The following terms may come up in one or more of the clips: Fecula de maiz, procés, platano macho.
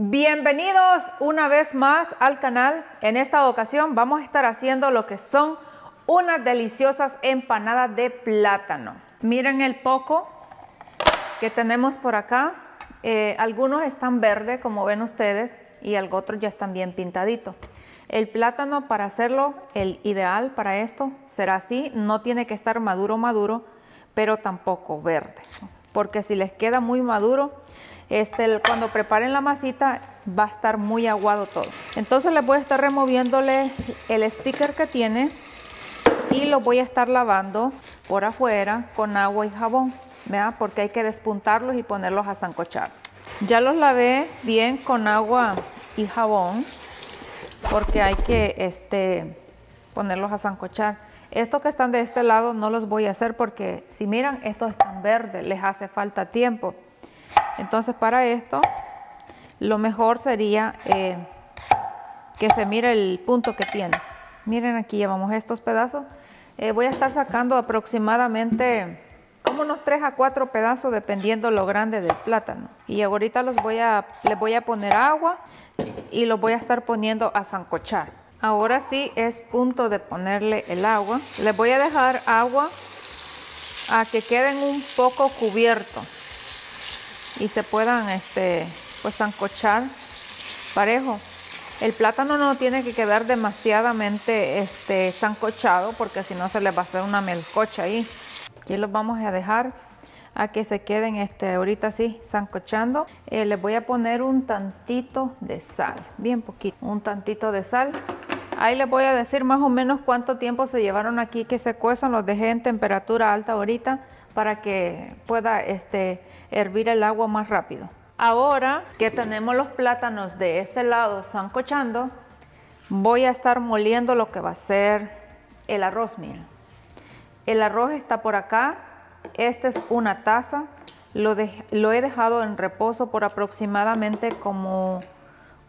Bienvenidos una vez más al canal. En esta ocasión vamos a estar haciendo lo que son unas deliciosas empanadas de plátano. Miren el poco que tenemos por acá. Algunos están verdes, como ven ustedes, y otros ya están bien pintaditos. El plátano, para hacerlo, el ideal para esto será así. No tiene que estar maduro, pero tampoco verde, porque si les queda muy maduro, cuando preparen la masita va a estar muy aguado todo. Entonces les voy a estar removiéndole el sticker que tiene y lo voy a estar lavando por afuera con agua y jabón, ¿verdad? Porque hay que despuntarlos y ponerlos a sancochar. Ya los lavé bien con agua y jabón porque hay que ponerlos a sancochar. Estos que están de este lado no los voy a hacer porque si miran, estos están verdes, les hace falta tiempo. Entonces para esto lo mejor sería que se mire el punto que tiene. Miren, aquí llevamos estos pedazos. Voy a estar sacando aproximadamente como unos 3 a 4 pedazos dependiendo lo grande del plátano. Y ahorita les voy a poner agua y los voy a estar poniendo a sancochar. Ahora sí es punto de ponerle el agua. Les voy a dejar agua a que queden un poco cubiertos y se puedan pues sancochar parejo. El plátano no tiene que quedar demasiadamente sancochado porque si no se les va a hacer una melcocha ahí. Aquí los vamos a dejar a que se queden ahorita así sancochando. Les voy a poner un tantito de sal, bien poquito, un tantito de sal. Ahí les voy a decir más o menos cuánto tiempo se llevaron aquí que se cuezan. Los dejé en temperatura alta ahorita para que pueda hervir el agua más rápido. Ahora que tenemos los plátanos de este lado sancochando, voy a estar moliendo lo que va a ser el arroz. Miren, el arroz está por acá. Esta es una taza. Lo he dejado en reposo por aproximadamente como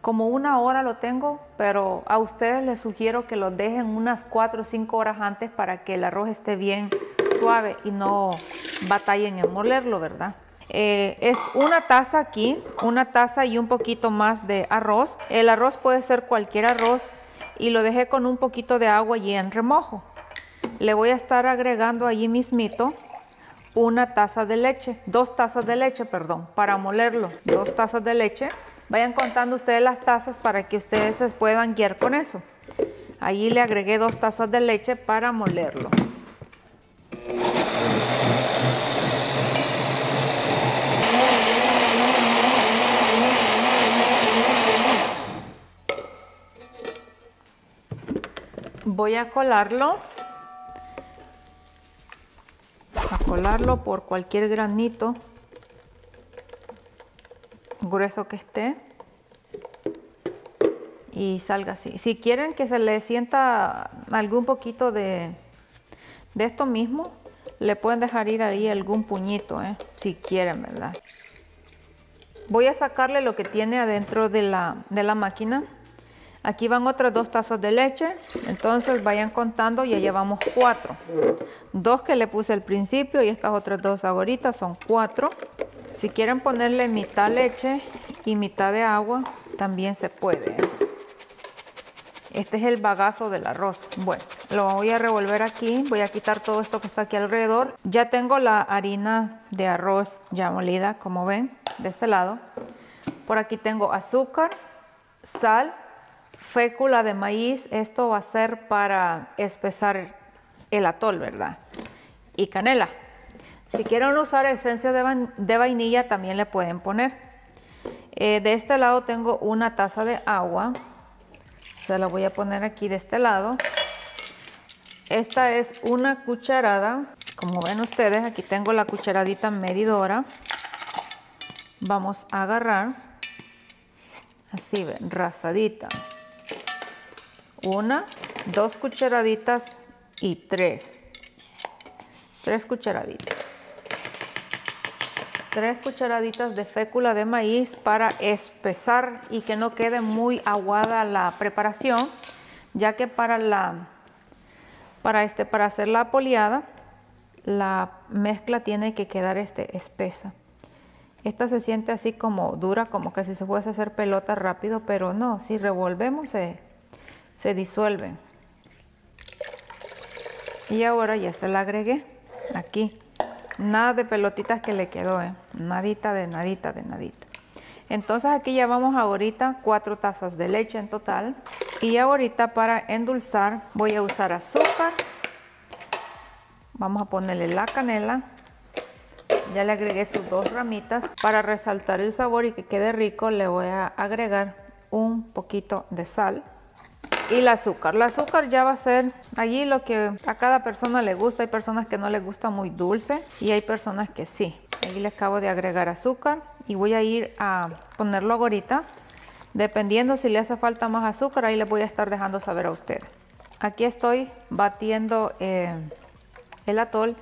una hora lo tengo, pero a ustedes les sugiero que lo dejen unas 4 o 5 horas antes para que el arroz esté bien suave y no batallen en molerlo, ¿verdad? Es una taza aquí, una taza y un poquito más de arroz. El arroz puede ser cualquier arroz y lo dejé con un poquito de agua y en remojo. Le voy a estar agregando allí mismito una taza de leche, 2 tazas de leche, perdón, para molerlo, 2 tazas de leche. Vayan contando ustedes las tazas para que ustedes se puedan guiar con eso. Allí le agregué 2 tazas de leche para molerlo. Voy a colarlo. A colarlo por cualquier granito grueso que esté y salga así. Si quieren que se le sienta algún poquito de esto mismo, le pueden dejar ir ahí algún puñito, si quieren, ¿verdad? Voy a sacarle lo que tiene adentro de la máquina. Aquí van otras 2 tazas de leche, entonces vayan contando, ya llevamos 4. 2 que le puse al principio y estas otras 2 ahorita son 4. Si quieren ponerle mitad leche y mitad de agua, también se puede. Este es el bagazo del arroz. Bueno, lo voy a revolver aquí. Voy a quitar todo esto que está aquí alrededor. Ya tengo la harina de arroz ya molida, como ven, de este lado. Por aquí tengo azúcar, sal, fécula de maíz. Esto va a ser para espesar el atol, ¿verdad? Y canela. Si quieren usar esencia de vainilla, también le pueden poner. De este lado tengo una taza de agua. Se la voy a poner aquí de este lado. Esta es una cucharada. Como ven ustedes, aquí tengo la cucharadita medidora. Vamos a agarrar. Así ven, rasadita. 1, 2 cucharaditas y 3. 3 cucharaditas. 3 cucharaditas de fécula de maíz para espesar y que no quede muy aguada la preparación, ya que para hacer la poleada, la mezcla tiene que quedar espesa. Esta se siente así como dura, como que si se fuese a hacer pelota rápido, pero no, si revolvemos se disuelven. Y ahora ya se la agregué aquí. Nada de pelotitas que le quedó, nadita de nadita de nadita. Entonces aquí ya vamos ahorita 4 tazas de leche en total. Y ahorita para endulzar voy a usar azúcar. Vamos a ponerle la canela. Ya le agregué sus 2 ramitas. Para resaltar el sabor y que quede rico le voy a agregar un poquito de sal. Y el azúcar. El azúcar ya va a ser allí lo que a cada persona le gusta. Hay personas que no les gusta muy dulce y hay personas que sí. Ahí le acabo de agregar azúcar y voy a ir a ponerlo ahorita. Dependiendo si le hace falta más azúcar, ahí les voy a estar dejando saber a ustedes. Aquí estoy batiendo el atol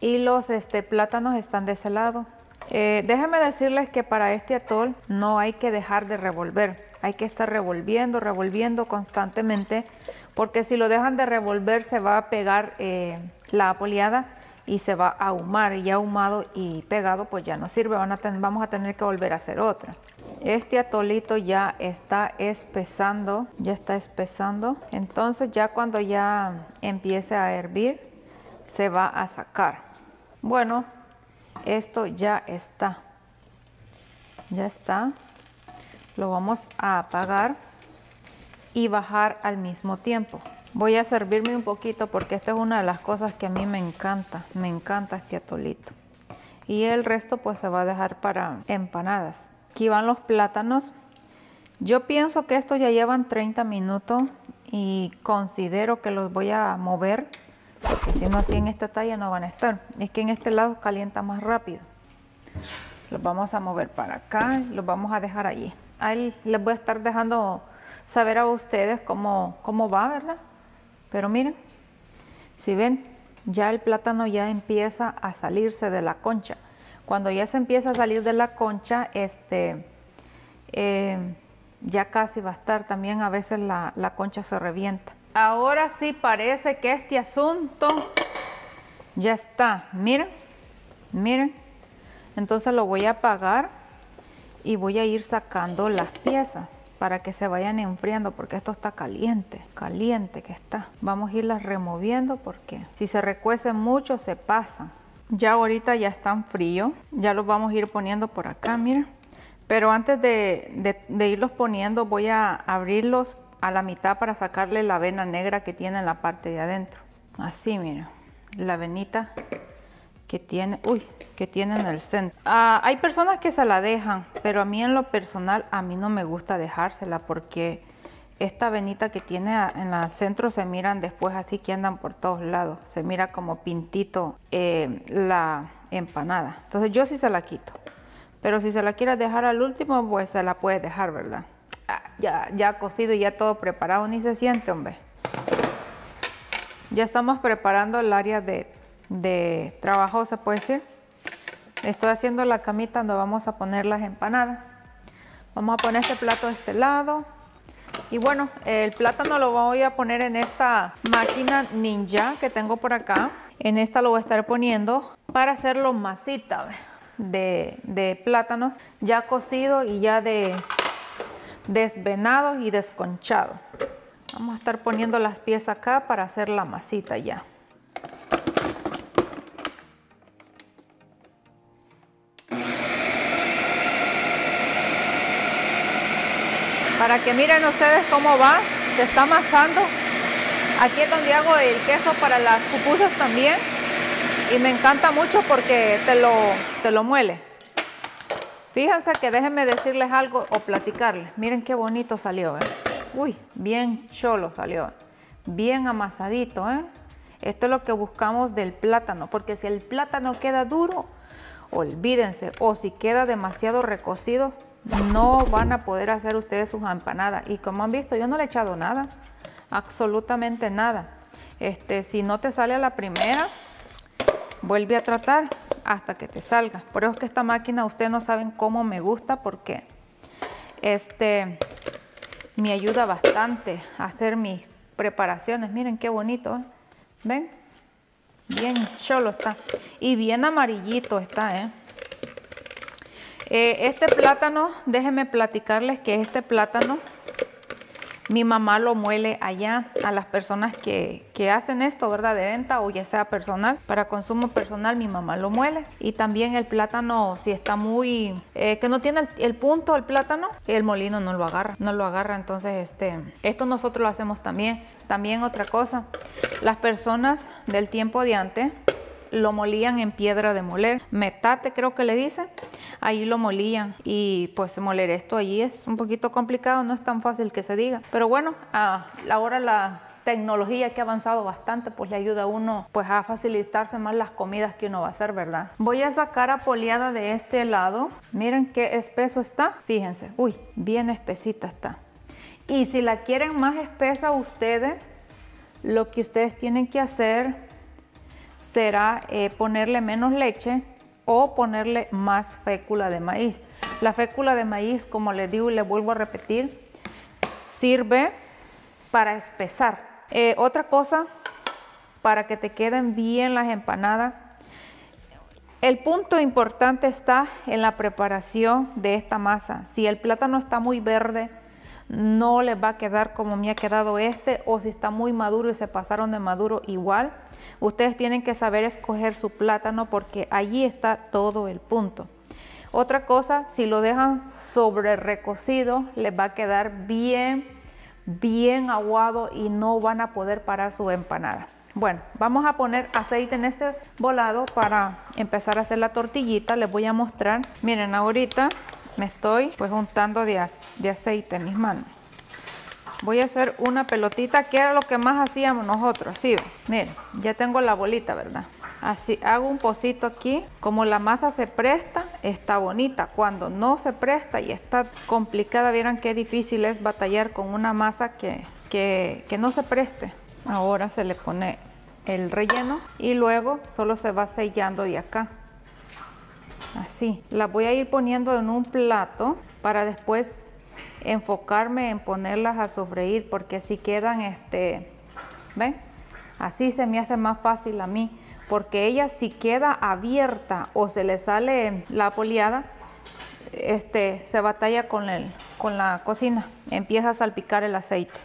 y los plátanos están de ese lado. Déjenme decirles que para este atol no hay que dejar de revolver, hay que estar revolviendo constantemente, porque si lo dejan de revolver se va a pegar la apoleada y se va a ahumar, y ahumado y pegado pues ya no sirve, vamos a tener que volver a hacer otra. Este atolito ya está espesando, entonces ya cuando ya empiece a hervir se va a sacar. Bueno, esto ya está, lo vamos a apagar y bajar al mismo tiempo. Voy a servirme un poquito porque esta es una de las cosas que a mí me encanta este atolito. Y el resto pues se va a dejar para empanadas. Aquí van los plátanos. Yo pienso que estos ya llevan 30 minutos y considero que los voy a mover, porque si no, así en esta talla no van a estar. Es que en este lado calienta más rápido. Los vamos a mover para acá, los vamos a dejar allí. Ahí les voy a estar dejando saber a ustedes cómo va, ¿verdad? Pero miren, si ven, ya el plátano ya empieza a salirse de la concha. Cuando ya se empieza a salir de la concha, ya casi va a estar. También a veces la concha se revienta. Ahora sí parece que este asunto ya está. Miren, Entonces lo voy a apagar y voy a ir sacando las piezas para que se vayan enfriando, porque esto está caliente, que está. Vamos a irlas removiendo porque si se recuecen mucho se pasan. Ya ahorita ya están fríos, ya los vamos a ir poniendo por acá, miren. Pero antes de irlos poniendo voy a abrirlos a la mitad para sacarle la avena negra que tiene en la parte de adentro. Así, mira, la avenita que tiene, que tiene en el centro. Hay personas que se la dejan, pero a mí en lo personal, a mí no me gusta dejársela porque esta avenita que tiene en el centro se miran después así que andan por todos lados. Se mira como pintito la empanada. Entonces yo sí se la quito, pero si se la quieres dejar al último, pues se la puedes dejar, ¿verdad? Ya cocido y ya todo preparado, ni se siente, hombre. Ya estamos preparando el área de trabajo, se puede decir. Estoy haciendo la camita donde vamos a poner las empanadas. Vamos a poner este plato de este lado. Y bueno, el plátano lo voy a poner en esta máquina ninja que tengo por acá. En esta lo voy a estar poniendo para hacerlo masita de plátanos ya cocido y ya desvenados y desconchados. Vamos a estar poniendo las piezas acá para hacer la masita ya. Para que miren ustedes cómo va, se está amasando. Aquí es donde hago el queso para las pupusas también. Y me encanta mucho porque te lo muele. Fíjense que déjenme decirles algo o platicarles. Miren qué bonito salió, Uy, bien cholo salió. Bien amasadito, Esto es lo que buscamos del plátano, porque si el plátano queda duro, olvídense. O si queda demasiado recocido, no van a poder hacer ustedes sus empanadas. Y como han visto, yo no le he echado nada, absolutamente nada. Si no te sale a la primera, vuelve a tratar hasta que te salga. Por eso es que esta máquina, ustedes no saben cómo me gusta, porque me ayuda bastante a hacer mis preparaciones. Miren qué bonito, ¿ven? Bien cholo está y bien amarillito está, Este plátano, déjenme platicarles que este plátano mi mamá lo muele allá a las personas que hacen esto, ¿verdad? De venta o ya sea personal, para consumo personal mi mamá lo muele. Y también el plátano, si está muy, que no tiene el punto, el plátano, el molino no lo agarra, entonces esto nosotros lo hacemos también. También otra cosa, las personas del tiempo de antes lo molían en piedra de moler, metate creo que le dicen, ahí lo molían, y pues moler esto allí es un poquito complicado, no es tan fácil que se diga, pero bueno, ahora la tecnología que ha avanzado bastante pues le ayuda a uno pues a facilitarse más las comidas que uno va a hacer, ¿verdad? Voy a sacar apoleada de este lado, miren qué espeso está, fíjense, uy, bien espesita está, y si la quieren más espesa ustedes, lo que ustedes tienen que hacer será ponerle menos leche o ponerle más fécula de maíz. La fécula de maíz, como les digo y les vuelvo a repetir, sirve para espesar. Otra cosa, para que te queden bien las empanadas, el punto importante está en la preparación de esta masa. Si el plátano está muy verde, no les va a quedar como me ha quedado este, o si está muy maduro y se pasaron de maduro, igual. Ustedes tienen que saber escoger su plátano porque allí está todo el punto. Otra cosa, si lo dejan sobre recocido, les va a quedar bien aguado y no van a poder parar su empanada. Bueno, vamos a poner aceite en este volado para empezar a hacer la tortillita. Les voy a mostrar, miren, ahorita me estoy pues untando de aceite en mis manos. Voy a hacer una pelotita, que era lo que más hacíamos nosotros, así, miren, ya tengo la bolita, ¿verdad? Así, hago un pocito aquí, como la masa se presta, está bonita, cuando no se presta y está complicada, vieran qué difícil es batallar con una masa que no se preste. Ahora se le pone el relleno y luego solo se va sellando de acá. Así, las voy a ir poniendo en un plato para después enfocarme en ponerlas a sofreír, porque así quedan, ¿ven? Así se me hace más fácil a mí, porque ella si queda abierta o se le sale la apoleada, se batalla con la cocina, empieza a salpicar el aceite.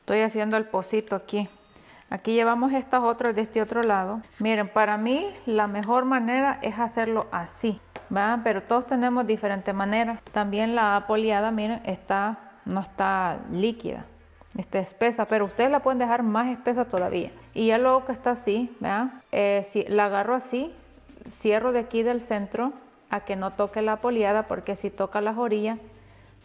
Estoy haciendo el pocito aquí. Aquí llevamos estas otras de este otro lado. Miren, para mí la mejor manera es hacerlo así, ¿va? Pero todos tenemos diferentes maneras. También la apoleada, miren, no está líquida, está espesa, pero ustedes la pueden dejar más espesa todavía. Y ya luego que está así, ¿va? Si la agarro así, cierro de aquí del centro a que no toque la apoleada, porque si toca las orillas,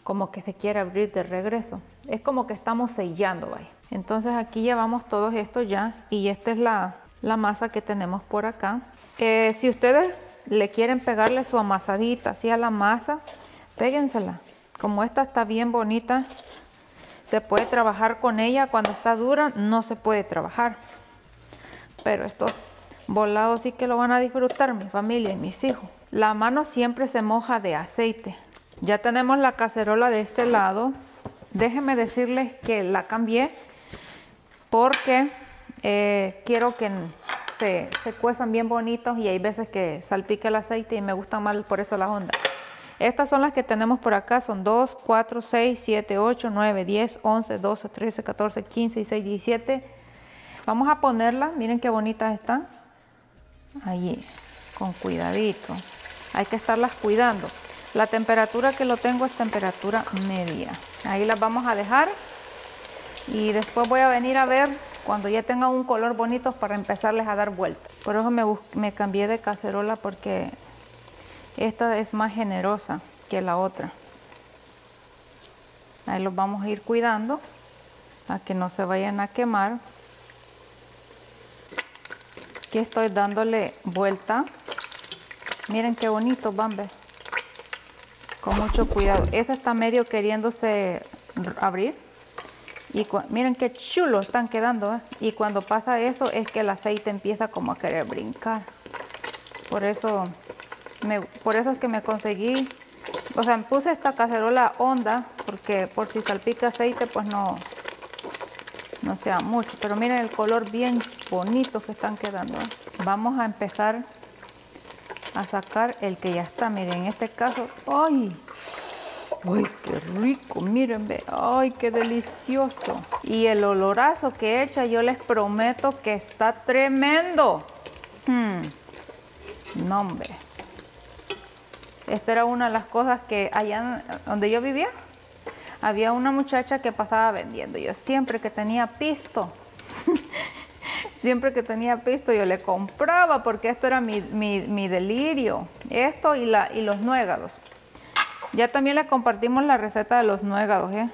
como que se quiere abrir de regreso. Es como que estamos sellando, vaya. Entonces aquí llevamos todos estos ya, y esta es la masa que tenemos por acá. Si ustedes le quieren pegarle su amasadita así a la masa, péguensela. Como esta está bien bonita, se puede trabajar con ella. Cuando está dura no se puede trabajar. Pero estos volados sí que lo van a disfrutar mi familia y mis hijos. La mano siempre se moja de aceite. Ya tenemos la cacerola de este lado. Déjenme decirles que la cambié porque quiero que se cuezan bien bonitos, y hay veces que salpica el aceite y me gustan más por eso las ondas. Estas son las que tenemos por acá, son 2, 4, 6, 7, 8, 9, 10, 11, 12, 13, 14, 15, 16, 17. Vamos a ponerlas, miren qué bonitas están. Allí, con cuidadito. Hay que estarlas cuidando. La temperatura que lo tengo es temperatura media. Ahí las vamos a dejar, y después voy a venir a ver cuando ya tengan un color bonito para empezarles a dar vuelta. Por eso me cambié de cacerola, porque esta es más generosa que la otra. Ahí los vamos a ir cuidando a que no se vayan a quemar. Aquí estoy dándole vuelta. Miren qué bonito, van a ver. Con mucho cuidado. Esa está medio queriéndose abrir. Y miren qué chulo están quedando, ¿eh? Y cuando pasa eso es que el aceite empieza como a querer brincar. Por eso es que me conseguí, o sea, me puse esta cacerola honda, porque por si salpica aceite pues no sea mucho. Pero miren el color bien bonito que están quedando, ¿eh? Vamos a empezar a sacar el que ya está. Miren, en este caso, ¡ay! ¡Ay, qué rico! Miren, ve, ¡ay, qué delicioso! Y el olorazo que echa, yo les prometo que está tremendo. No, hombre. Esta era una de las cosas que allá donde yo vivía, había una muchacha que pasaba vendiendo. Yo siempre que tenía pisto, siempre que tenía pisto, yo le compraba, porque esto era mi delirio. Esto y los nuegados. Ya también les compartimos la receta de los nuegados, ¿eh?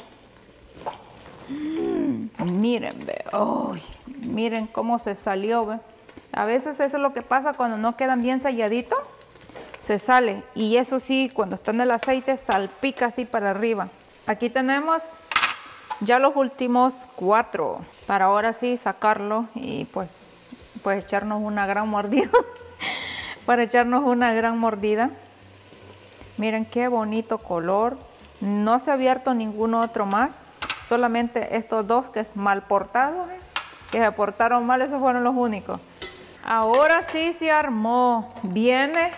Miren, ve. ¡Ay! Miren cómo se salió, ve. A veces eso es lo que pasa cuando no quedan bien selladitos. Se sale. Y eso sí, cuando está en el aceite, salpica así para arriba. Aquí tenemos ya los últimos 4. Para ahora sí sacarlo y pues echarnos una gran mordida. Para echarnos una gran mordida. Miren qué bonito color. No se ha abierto ningún otro más. Solamente estos dos que es mal portados, ¿eh? Que se portaron mal, esos fueron los únicos. Ahora sí se armó. Viene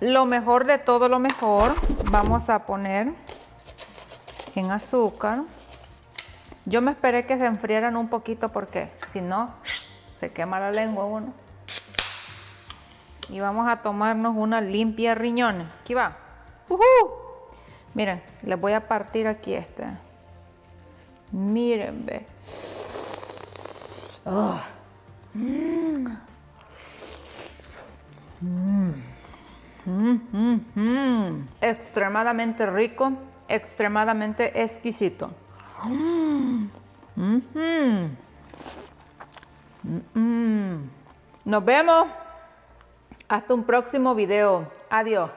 lo mejor de todo lo mejor. Vamos a poner en azúcar. Yo me esperé que se enfriaran un poquito porque si no, se quema la lengua uno. Y vamos a tomarnos una limpia riñones. Aquí va. Miren, les voy a partir aquí este. Miren, ve. Oh. Extremadamente rico, extremadamente exquisito. Nos vemos. Hasta un próximo video. Adiós.